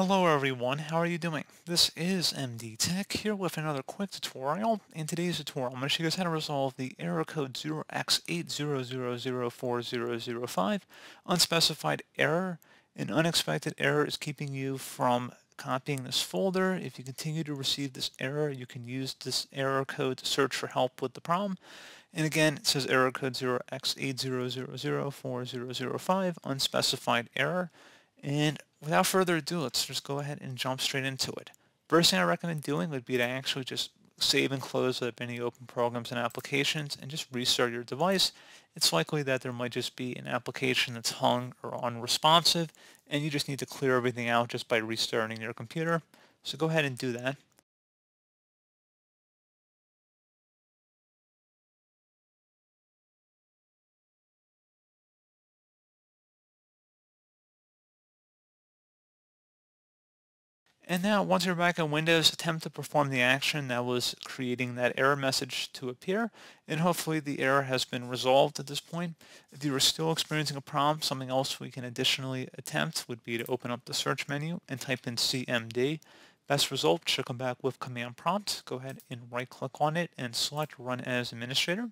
Hello everyone, how are you doing? This is MD Tech here with another quick tutorial. In today's tutorial, I'm going to show you guys how to resolve the error code 0x80004005 unspecified error. An unexpected error is keeping you from copying this folder. If you continue to receive this error, you can use this error code to search for help with the problem. And again, it says error code 0x80004005 unspecified error. And without further ado, let's just go ahead and jump straight into it. First thing I recommend doing would be to actually just save and close up any open programs and applications and just restart your device. It's likely that there might just be an application that's hung or unresponsive, and you just need to clear everything out just by restarting your computer. So go ahead and do that. And now, once you're back in Windows, attempt to perform the action that was creating that error message to appear, and hopefully the error has been resolved at this point. If you are still experiencing a problem, something else we can additionally attempt would be to open up the search menu and type in CMD. Best result should come back with command prompt. Go ahead and right-click on it and select Run as Administrator.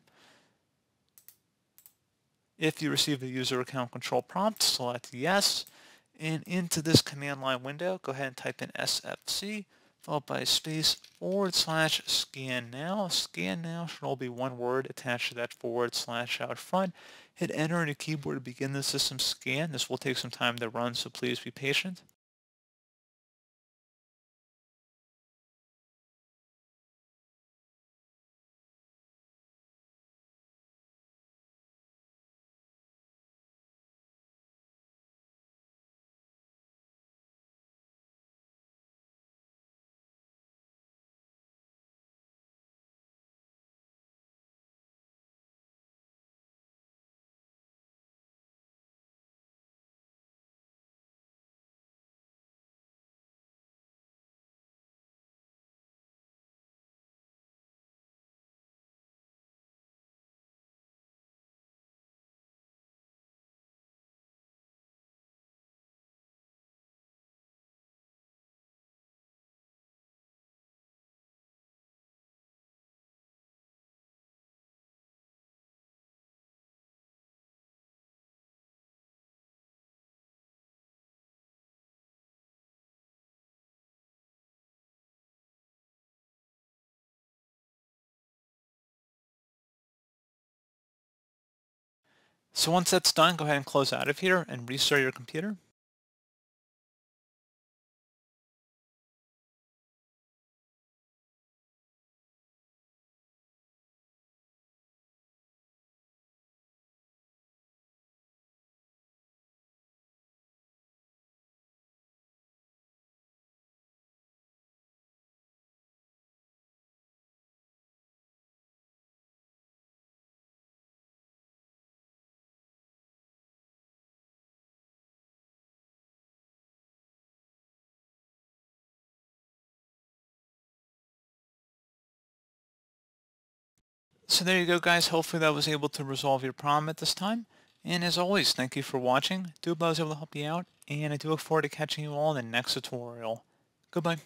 If you receive a user account control prompt, select Yes. And into this command line window, go ahead and type in SFC, followed by / scan now. Scan now should all be one word attached to that / out front. Hit enter on your keyboard to begin the system scan. This will take some time to run, so please be patient. So once that's done, go ahead and close out of here and restart your computer. So there you go, guys. Hopefully that was able to resolve your problem at this time. And as always, thank you for watching. I do hope I was able to help you out, and I do look forward to catching you all in the next tutorial. Goodbye.